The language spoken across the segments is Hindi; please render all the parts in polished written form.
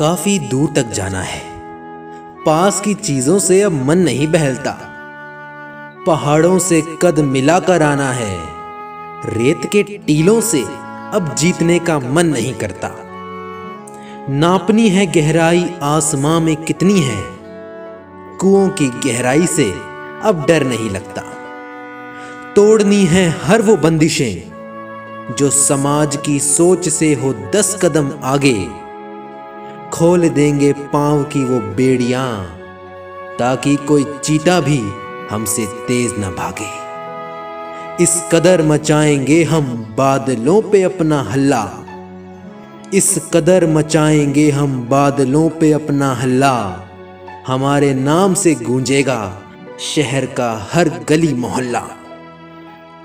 काफी दूर तक जाना है। पास की चीजों से अब मन नहीं बहलता। पहाड़ों से कद मिलाकर आना है। रेत के टीलों से अब जीतने का मन नहीं करता। नापनी है गहराई आसमां में कितनी है। कुओं की गहराई से अब डर नहीं लगता। तोड़नी है हर वो बंदिशें जो समाज की सोच से हो 10 कदम आगे। खोल देंगे पांव की वो बेड़ियां ताकि कोई चीता भी हमसे तेज न भागे। इस कदर मचाएंगे हम बादलों पे अपना हल्ला। इस कदर मचाएंगे हम बादलों पे अपना हल्ला। हमारे नाम से गूंजेगा शहर का हर गली मोहल्ला।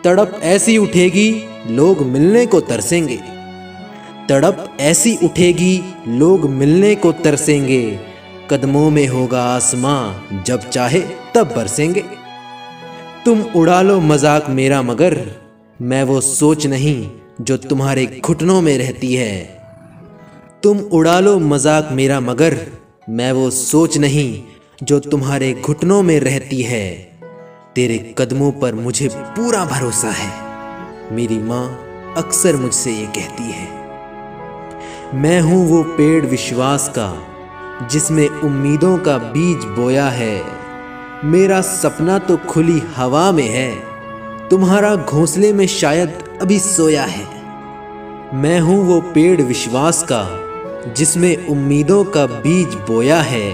तड़प ऐसी उठेगी लोग मिलने को तरसेंगे। तड़प ऐसी उठेगी लोग मिलने को तरसेंगे। कदमों में होगा आसमां जब चाहे तब बरसेंगे। तुम उड़ा लो मजाक मेरा मगर मैं वो सोच नहीं जो तुम्हारे घुटनों में रहती है। तुम उड़ा लो मजाक मेरा मगर मैं वो सोच नहीं जो तुम्हारे घुटनों में रहती है। तेरे कदमों पर मुझे पूरा भरोसा है। मेरी माँ अक्सर मुझसे ये कहती है। मैं हूँ वो पेड़ विश्वास का जिसमें उम्मीदों का बीज बोया है। मेरा सपना तो खुली हवा में है, तुम्हारा घोंसले में शायद अभी सोया है। मैं हूँ वो पेड़ विश्वास का जिसमें उम्मीदों का बीज बोया है।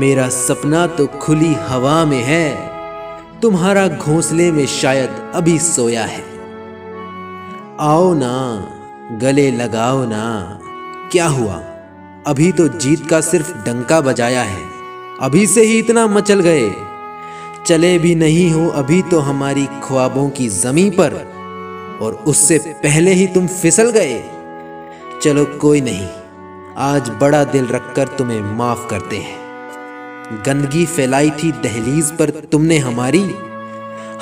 मेरा सपना तो खुली हवा में है, तुम्हारा घोंसले में शायद अभी सोया है। आओ ना गले लगाओ ना, क्या हुआ अभी तो जीत का सिर्फ डंका बजाया है। अभी से ही इतना मचल गए, चले भी नहीं हो अभी तो हमारी ख्वाबों की जमीं पर, और उससे पहले ही तुम फिसल गए। चलो कोई नहीं, आज बड़ा दिल रखकर तुम्हें माफ करते हैं। गंदगी फैलाई थी दहलीज पर तुमने हमारी,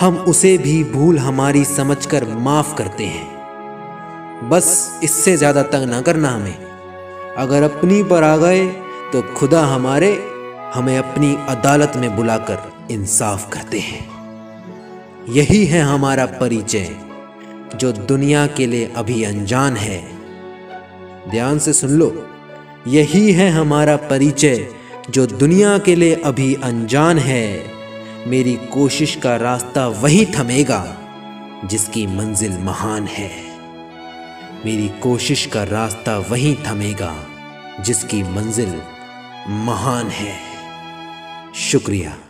हम उसे भी भूल हमारी समझकर माफ करते हैं। बस इससे ज्यादा तंग ना करना हमें। अगर अपनी पर आ गए तो खुदा हमारे हमें अपनी अदालत में बुलाकर इंसाफ करते हैं। यही है हमारा परिचय जो दुनिया के लिए अभी अनजान है। ध्यान से सुन लो, यही है हमारा परिचय जो दुनिया के लिए अभी अनजान है। मेरी कोशिश का रास्ता वही थमेगा जिसकी मंजिल महान है। मेरी कोशिश का रास्ता वही थमेगा जिसकी मंजिल महान है। शुक्रिया।